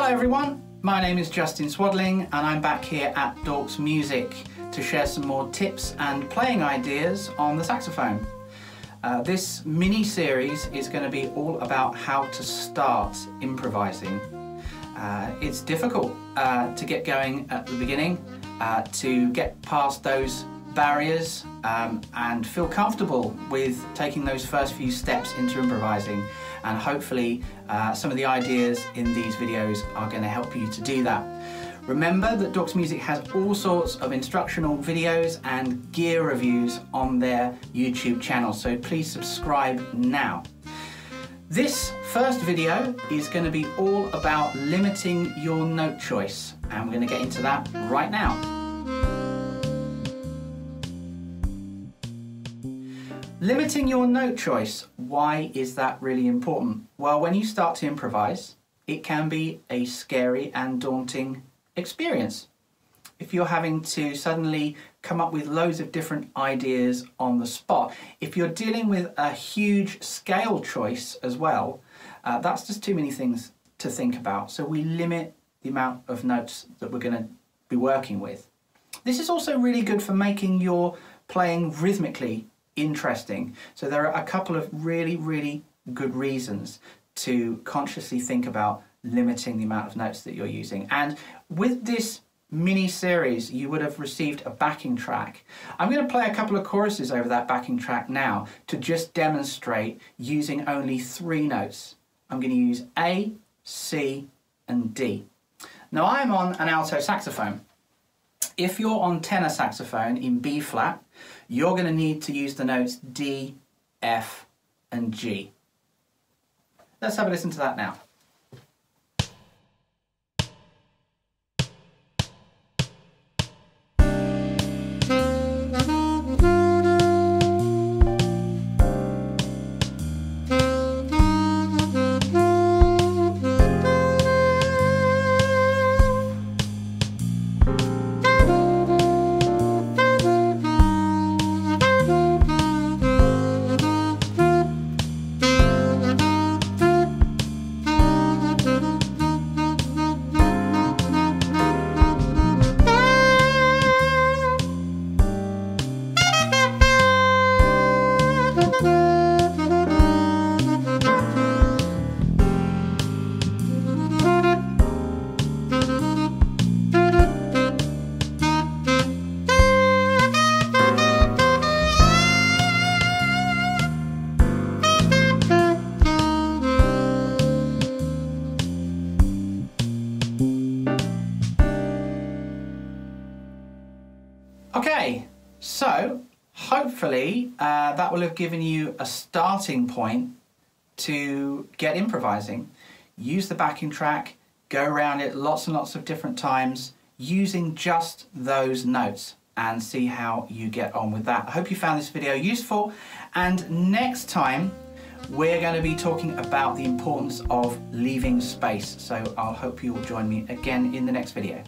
Hello everyone, my name is Justin Swadling and I'm back here at Dawkes Music to share some more tips and playing ideas on the saxophone. This mini-series is going to be all about how to start improvising. It's difficult to get going at the beginning, to get past those barriers and feel comfortable with taking those first few steps into improvising, and hopefully some of the ideas in these videos are going to help you to do that. Remember that Dawkes Music has all sorts of instructional videos and gear reviews on their YouTube channel, so please subscribe now. This first video is going to be all about limiting your note choice, and we're going to get into that right now. Limiting your note choice, why is that really important? Well, when you start to improvise, it can be a scary and daunting experience. If you're having to suddenly come up with loads of different ideas on the spot, if you're dealing with a huge scale choice as well, that's just too many things to think about. So we limit the amount of notes that we're going to be working with. This is also really good for making your playing rhythmically interesting. So there are a couple of really good reasons to consciously think about limiting the amount of notes that you're using. And with this mini series, you would have received a backing track. I'm going to play a couple of choruses over that backing track now to just demonstrate using only three notes. I'm going to use A, C and D. Now I'm on an alto saxophone. If you're on tenor saxophone in B flat, you're going to need to use the notes D, F and G. Let's have a listen to that now. Okay, so hopefully that will have given you a starting point to get improvising. Use the backing track, go around it lots and lots of different times using just those notes and see how you get on with that. I hope you found this video useful, and next time we're going to be talking about the importance of leaving space. So I'll hope you'll join me again in the next video.